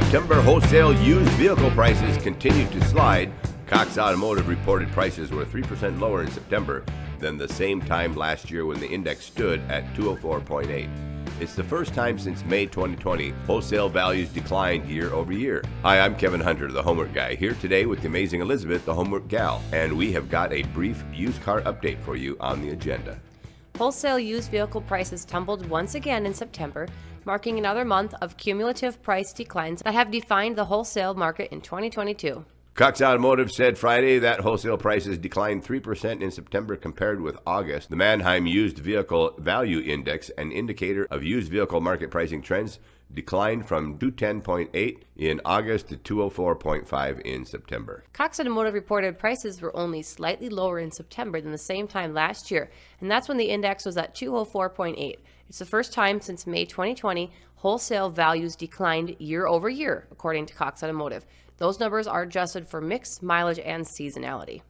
September wholesale used vehicle prices continued to slide. Cox Automotive reported prices were 3% lower in September than the same time last year when the index stood at 204.8. It's the first time since May 2020 wholesale values declined year over year. Hi, I'm Kevin Hunter, the Homework Guy, here today with the amazing Elizabeth, the Homework Gal, and we have got a brief used car update for you on the agenda. Wholesale used vehicle prices tumbled once again in September, marking another month of cumulative price declines that have defined the wholesale market in 2022. Cox Automotive said Friday that wholesale prices declined 3% in September compared with August. The Mannheim Used Vehicle Value Index, an indicator of used vehicle market pricing trends, declined from 210.8 in August to 204.5 in September. Cox Automotive reported prices were only slightly lower in September than the same time last year, and that's when the index was at 204.8. It's the first time since May 2020 wholesale values declined year over year, according to Cox Automotive. Those numbers are adjusted for mix, mileage, and seasonality.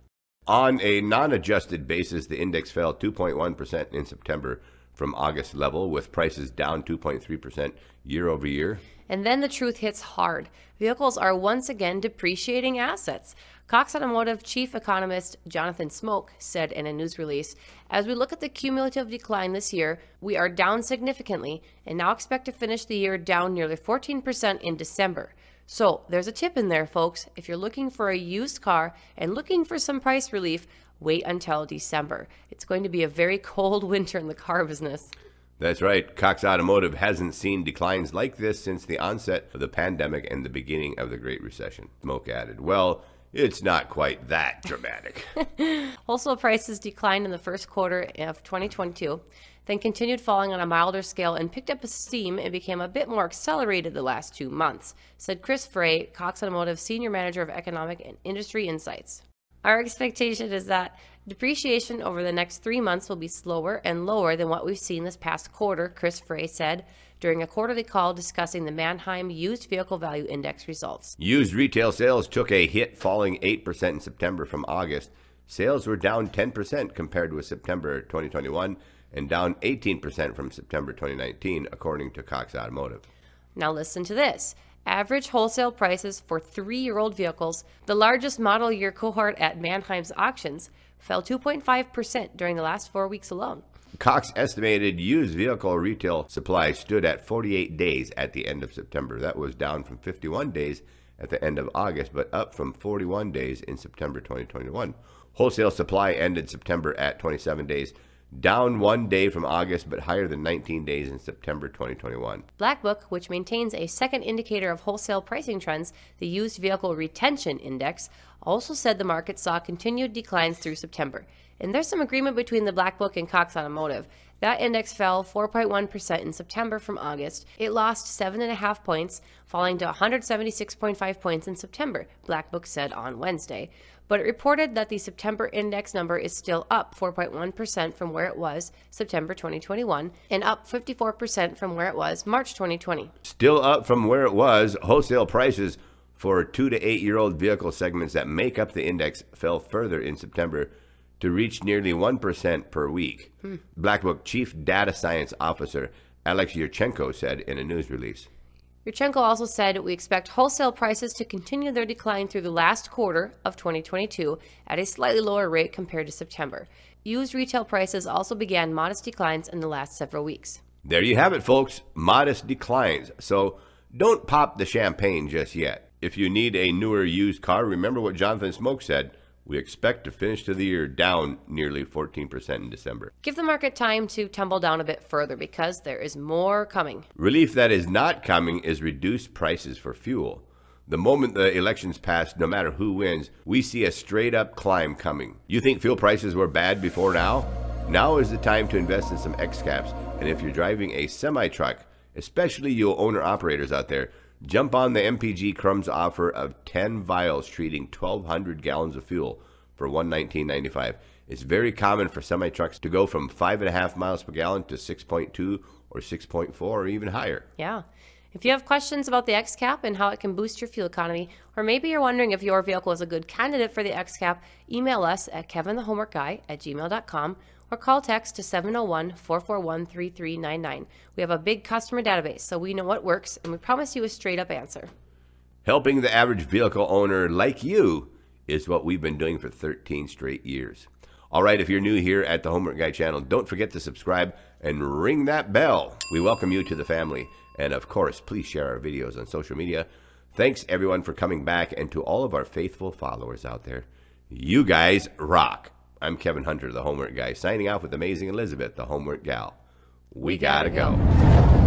On a non-adjusted basis, the index fell 2.1% in September from August level, with prices down 2.3% year over year. And then the truth hits hard. Vehicles are once again depreciating assets. Cox Automotive Chief Economist Jonathan Smoke said in a news release, "As we look at the cumulative decline this year, we are down significantly and now expect to finish the year down nearly 14% in December." So there's a tip in there, folks. If you're looking for a used car and looking for some price relief, wait until December. It's going to be a very cold winter in the car business. That's right. Cox Automotive hasn't seen declines like this since the onset of the pandemic and the beginning of the Great Recession. Smoke added, "Well, it's not quite that dramatic." Wholesale prices declined in the first quarter of 2022, then continued falling on a milder scale and picked up steam and became a bit more accelerated the last 2 months, said Chris Frey, Cox Automotive Senior Manager of Economic and Industry Insights. "Our expectation is that depreciation over the next 3 months will be slower and lower than what we've seen this past quarter," Chris Frey said during a quarterly call discussing the Mannheim Used Vehicle Value Index results. Used retail sales took a hit, falling 8% in September from August. Sales were down 10% compared with September 2021 and down 18% from September 2019, according to Cox Automotive. Now listen to this. Average wholesale prices for three-year-old vehicles, the largest model year cohort at Mannheim's auctions, fell 2.5% during the last 4 weeks alone. Cox estimated used vehicle retail supply stood at 48 days at the end of September. That was down from 51 days at the end of August, but up from 41 days in September 2021. Wholesale supply ended September at 27 days. Down 1 day from August, but higher than 19 days in September 2021. Black Book, which maintains a second indicator of wholesale pricing trends, the Used Vehicle Retention Index, also said the market saw continued declines through September. And there's some agreement between the Black Book and Cox Automotive. That index fell 4.1% in September from August. It lost 7.5 points, falling to 176.5 points in September, Black Book said on Wednesday. But it reported that the September index number is still up 4.1% from where it was September 2021 and up 54% from where it was March 2020. Still up from where it was, wholesale prices for 2- to 8-year-old vehicle segments that make up the index fell further in September to reach nearly 1% per week. Black Book Chief Data Science Officer Alex Yurchenko said in a news release. Yurchenko also said, "We expect wholesale prices to continue their decline through the last quarter of 2022 at a slightly lower rate compared to September. Used retail prices also began modest declines in the last several weeks." There you have it, folks, modest declines. So don't pop the champagne just yet. If you need a newer used car, remember what Jonathan Smoke said. We expect to finish the year down nearly 14% in December. Give the market time to tumble down a bit further because there is more coming. Relief that is not coming is reduced prices for fuel. The moment the elections pass, no matter who wins, we see a straight up climb coming. You think fuel prices were bad before now? Now is the time to invest in some X-Caps. And if you're driving a semi-truck, especially you owner-operators out there, jump on the MPG Crumbs offer of 10 vials treating 1,200 gallons of fuel for $119.95. It's very common for semi-trucks to go from 5.5 miles per gallon to 6.2 or 6.4 or even higher. Yeah. If you have questions about the X-Cap and how it can boost your fuel economy, or maybe you're wondering if your vehicle is a good candidate for the X-Cap, email us at kevinthehomeworkguy@gmail.com or call text to 701-441-3399. We have a big customer database, so we know what works, and we promise you a straight-up answer. Helping the average vehicle owner like you is what we've been doing for 13 straight years. All right, if you're new here at the Homework Guy channel, don't forget to subscribe and ring that bell. We welcome you to the family. And of course, please share our videos on social media. Thanks everyone for coming back, and to all of our faithful followers out there, you guys rock. I'm Kevin Hunter, the Homework Guy, signing off with amazing Elizabeth, the Homework Gal. We gotta go.